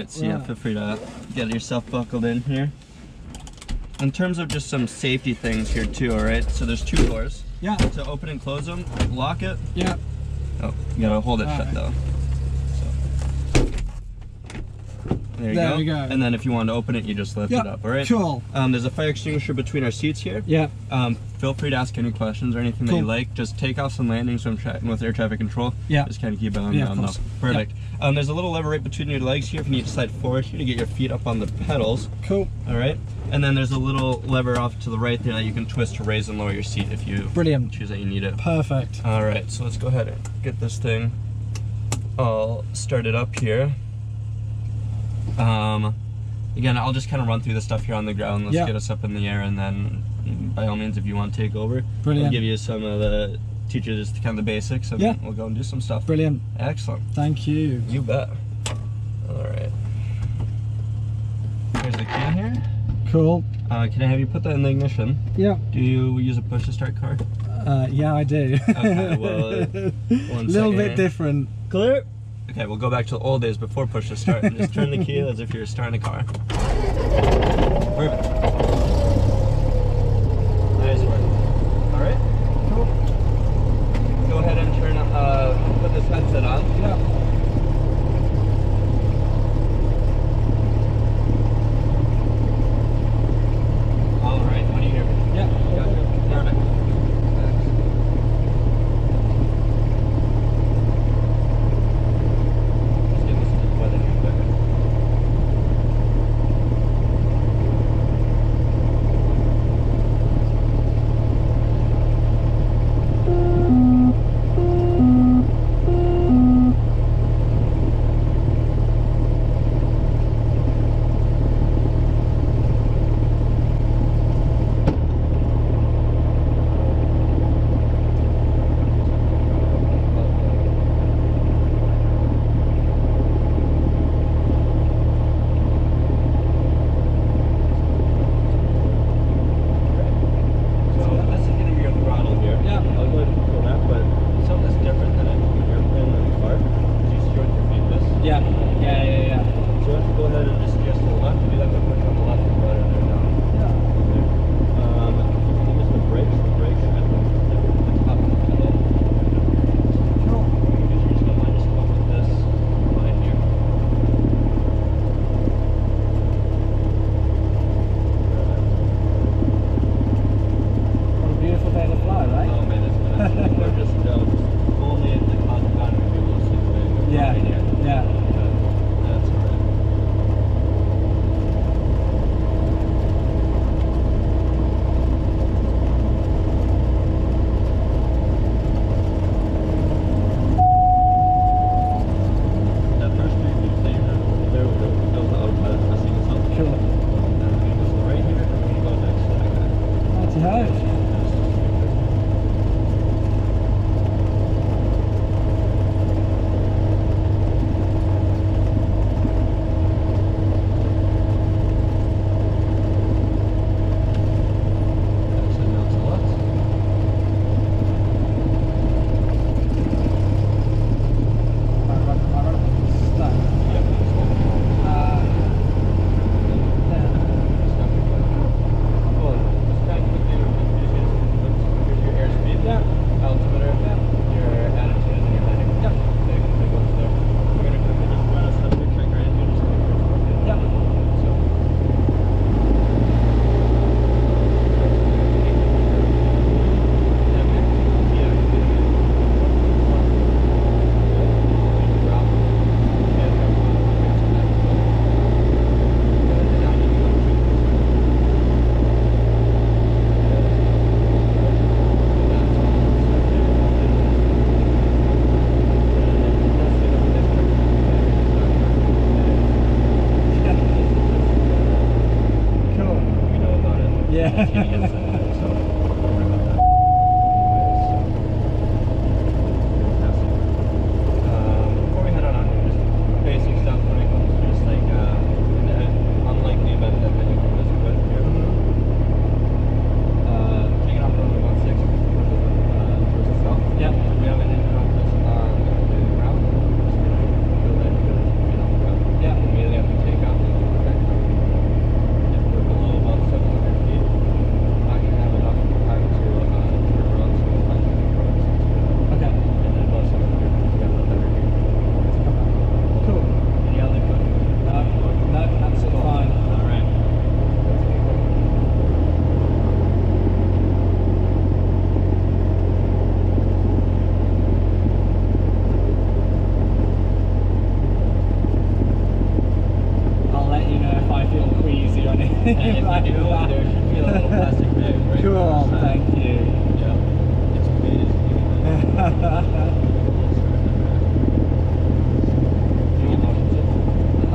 it. So yeah, feel free to get yourself buckled in here. In terms of just some safety things here too, all right? So there's two doors. Yeah. So open and close them, lock it. Yeah. Oh, you gotta hold it all shut right. Though. There you go. And then if you want to open it, you just lift it up, all right? Cool. There's a fire extinguisher between our seats here. Yeah. Feel free to ask any questions or anything that you like. Just take off some landings from with air traffic control. Yeah. Just kind of keep on up. Perfect. Yeah. There's a little lever right between your legs here if you need to slide forward here to get your feet up on the pedals. Cool. All right. And then there's a little lever off to the right there that you can twist to raise and lower your seat if you choose that you need it. Perfect. All right. So let's go ahead and get this thing all started up here. Again, I'll just kind of run through the stuff here on the ground. Let's get us up in the air, and then by all means, if you want to take over, we'll give you some of the teachers kind of the basics, and we'll go and do some stuff. Brilliant. Excellent. Thank you. You bet. All right. Here's the key here. Cool. Can I have you put that in the ignition? Yeah. Do you use a push to start car? Yeah, I do. Okay, well, one little bit different. Clear. Okay, we'll go back to the old days before push to start and just turn the key as if you're starting a car. Perfect. Nice work. Alright? Cool. Go ahead and turn put this headset on. Yeah. Alright, when you hear me. Yeah. Gotcha. Perfect. feel queasy on it. There should be a little plastic bag, right? Cool, thank you. Yeah, it's made as big.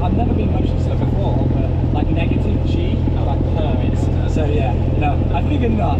I've never been motion sick before, but like negative G, I like permits. So yeah, no, I figured not.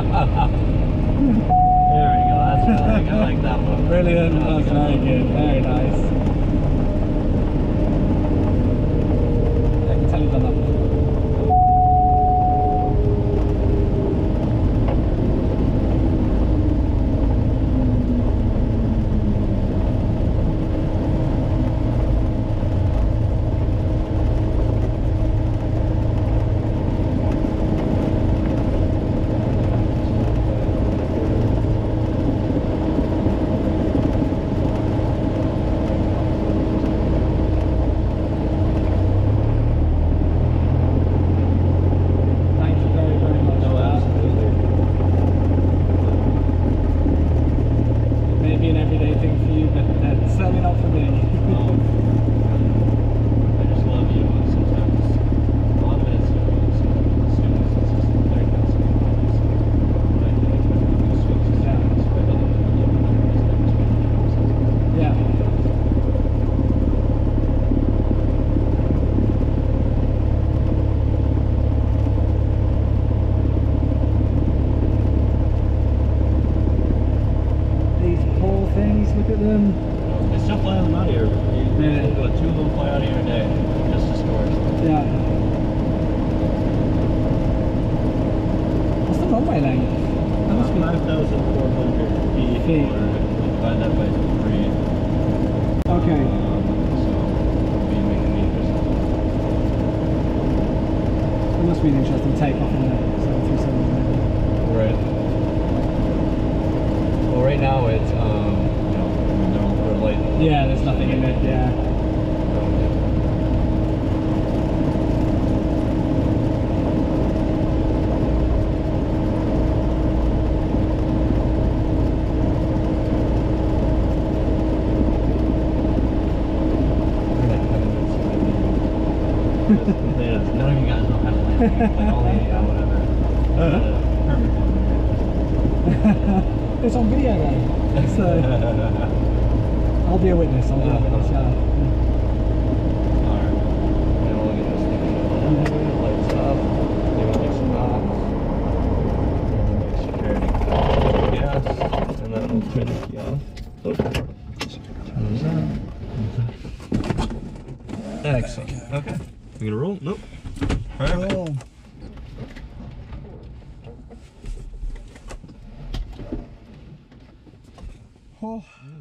There we go, that's perfect. I like that one. Brilliant, that's very good, very nice. I can tell you've done that one. Look at them. They still fly them out here. Yeah. You've got two of them fly out here a day just to store stuff. Yeah. What's the runway length? That must be 5,400 feet. Or divide that by 3. Okay. So it'll be making me interesting. It must be an interesting takeoff in the 737. Right. Well, right now it's. Yeah, there's nothing in it, yeah. None of you guys don't have a landing, like only whatever. It's on video though, so... I'll be a witness, I'll be a witness, yeah. Alright. And we'll get this thing shut down. The lights off. They will make some knobs. Security gas. And then we'll turn the key off. So, turn that. Excellent. Okay. We gonna roll? Nope. Perfect. Roll. Oh.